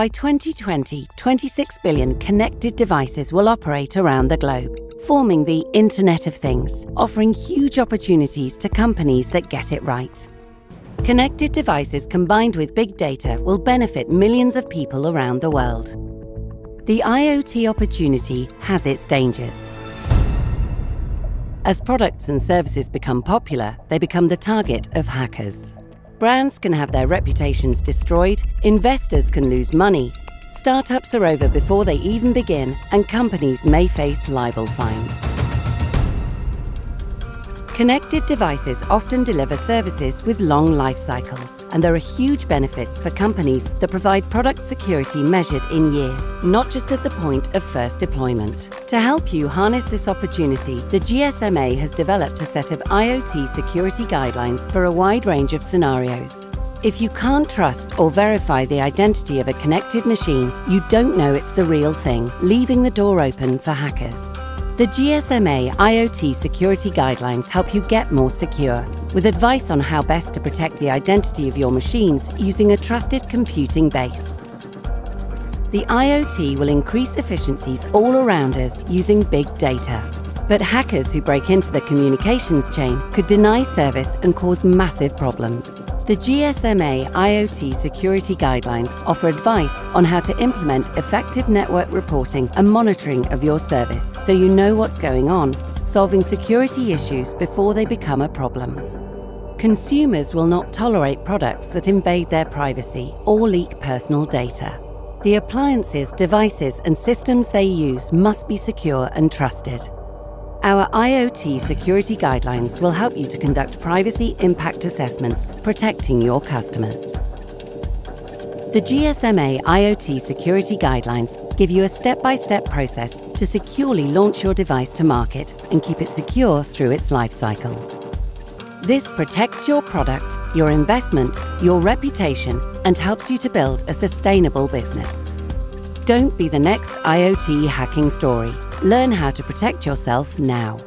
By 2020, 26 billion connected devices will operate around the globe, forming the Internet of Things, offering huge opportunities to companies that get it right. Connected devices combined with big data will benefit millions of people around the world. The IoT opportunity has its dangers. As products and services become popular, they become the target of hackers. Brands can have their reputations destroyed, investors can lose money, startups are over before they even begin, and companies may face libel fines. Connected devices often deliver services with long life cycles, and there are huge benefits for companies that provide product security measured in years, not just at the point of first deployment. To help you harness this opportunity, the GSMA has developed a set of IoT security guidelines for a wide range of scenarios. If you can't trust or verify the identity of a connected machine, you don't know it's the real thing, leaving the door open for hackers. The GSMA IoT security guidelines help you get more secure, with advice on how best to protect the identity of your machines using a trusted computing base. The IoT will increase efficiencies all around us using big data. But hackers who break into the communications chain could deny service and cause massive problems. The GSMA IoT security guidelines offer advice on how to implement effective network reporting and monitoring of your service, so you know what's going on, solving security issues before they become a problem. Consumers will not tolerate products that invade their privacy or leak personal data. The appliances, devices, and systems they use must be secure and trusted. Our IoT security guidelines will help you to conduct privacy impact assessments, protecting your customers. The GSMA IoT security guidelines give you a step-by-step process to securely launch your device to market and keep it secure through its life cycle. This protects your product, your investment, your reputation, and helps you to build a sustainable business. Don't be the next IoT hacking story. Learn how to protect yourself now.